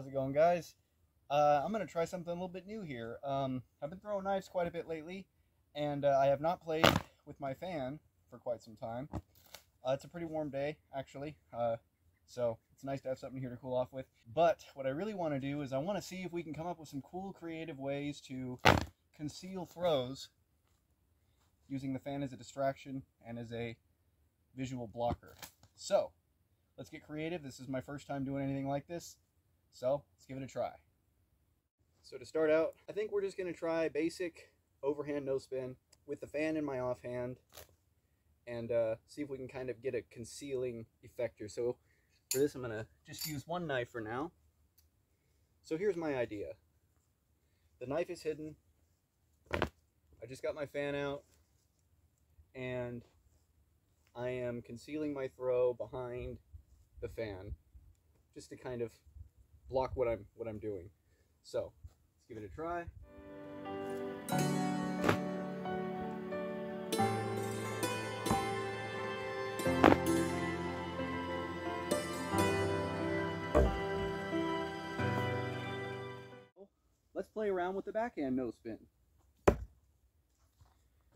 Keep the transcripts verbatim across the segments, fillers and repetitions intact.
How's it going, guys? Uh, I'm going to try something a little bit new here. Um, I've been throwing knives quite a bit lately, and uh, I have not played with my fan for quite some time. Uh, it's a pretty warm day, actually, uh, so it's nice to have something here to cool off with. But what I really want to do is I want to see if we can come up with some cool, creative ways to conceal throws using the fan as a distraction and as a visual blocker. So, let's get creative. This is my first time doing anything like this. So let's give it a try. So to start out, I think we're just going to try basic overhand no spin with the fan in my offhand and uh, see if we can kind of get a concealing effect here. So for this, I'm going to just use one knife for now. So here's my idea. The knife is hidden. I just got my fan out and I am concealing my throw behind the fan just to kind of block what I'm what I'm doing. So let's give it a try. Let's play around with the backhand no spin.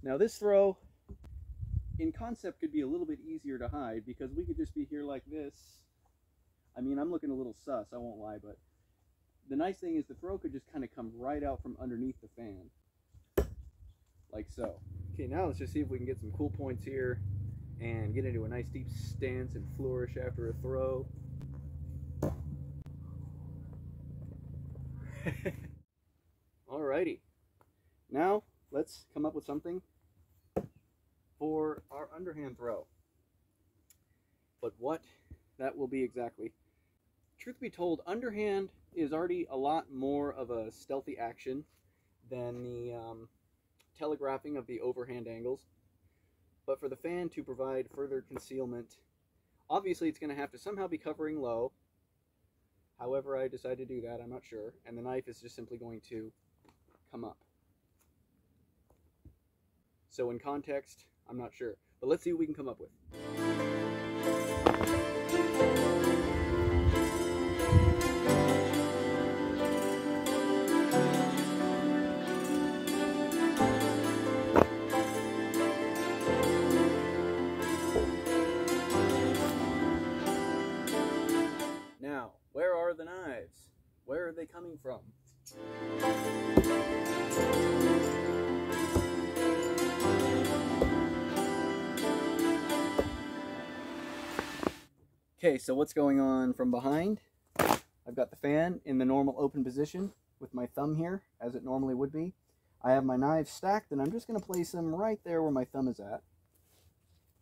Now this throw in concept could be a little bit easier to hide because we could just be here like this. I mean, I'm looking a little sus, I won't lie, but the nice thing is the throw could just kind of come right out from underneath the fan. Like so. Okay, now let's just see if we can get some cool points here and get into a nice deep stance and flourish after a throw. Alrighty. Now, let's come up with something for our underhand throw. But what that will be exactly. Truth be told, underhand is already a lot more of a stealthy action than the um, telegraphing of the overhand angles. But for the fan to provide further concealment, obviously it's going to have to somehow be covering low. However I decide to do that, I'm not sure. And the knife is just simply going to come up. So in context, I'm not sure. But let's see what we can come up with. Where are they coming from? Okay, so what's going on from behind? I've got the fan in the normal open position with my thumb here, as it normally would be. I have my knives stacked, and I'm just going to place them right there where my thumb is at.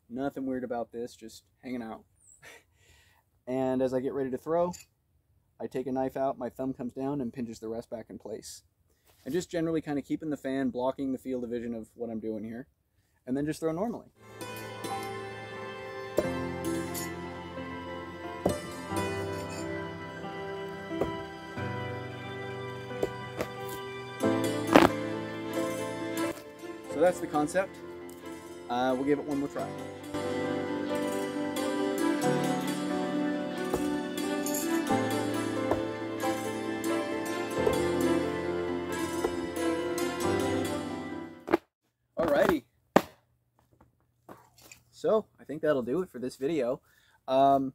Nothing weird about this, just hanging out. And as I get ready to throw, I take a knife out, my thumb comes down and pinches the rest back in place. And just generally kind of keeping the fan, blocking the field of vision of what I'm doing here. And then just throw normally. So that's the concept. Uh, we'll give it one more try. So I think that'll do it for this video. Um,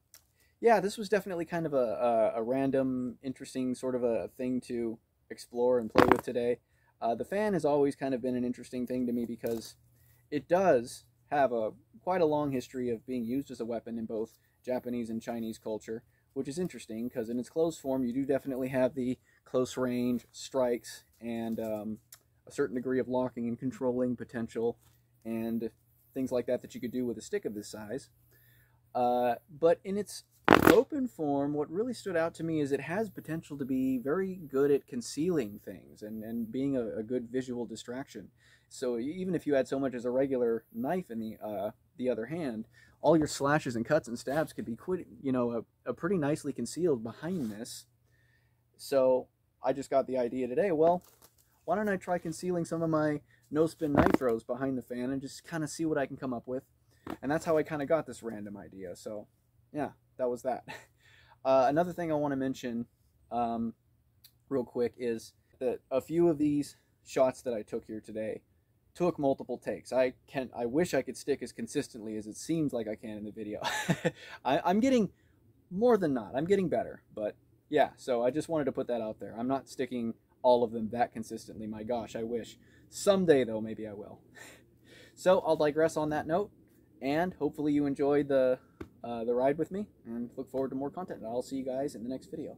yeah, this was definitely kind of a, a, a random, interesting sort of a thing to explore and play with today. Uh, the fan has always kind of been an interesting thing to me because it does have a quite a long history of being used as a weapon in both Japanese and Chinese culture, which is interesting because in its closed form, you do definitely have the close range strikes and um, a certain degree of locking and controlling potential and things like that that you could do with a stick of this size. Uh, but in its open form, what really stood out to me is it has potential to be very good at concealing things and, and being a, a good visual distraction. So even if you had so much as a regular knife in the, uh, the other hand, all your slashes and cuts and stabs could be quite, you know, a, a pretty nicely concealed behind this. So I just got the idea today, well, why don't I try concealing some of my no-spin knife throws behind the fan and just kind of see what I can come up with. And that's how I kind of got this random idea. So, yeah, that was that. Uh, another thing I want to mention um, real quick is that a few of these shots that I took here today took multiple takes. I can, I wish I could stick as consistently as it seems like I can in the video. I, I'm getting more than not. I'm getting better, but yeah, so I just wanted to put that out there. I'm not sticking all of them that consistently. My gosh, I wish. Someday though, maybe I will. So I'll digress on that note, and hopefully you enjoyed the, uh, the ride with me, and look forward to more content. I'll see you guys in the next video.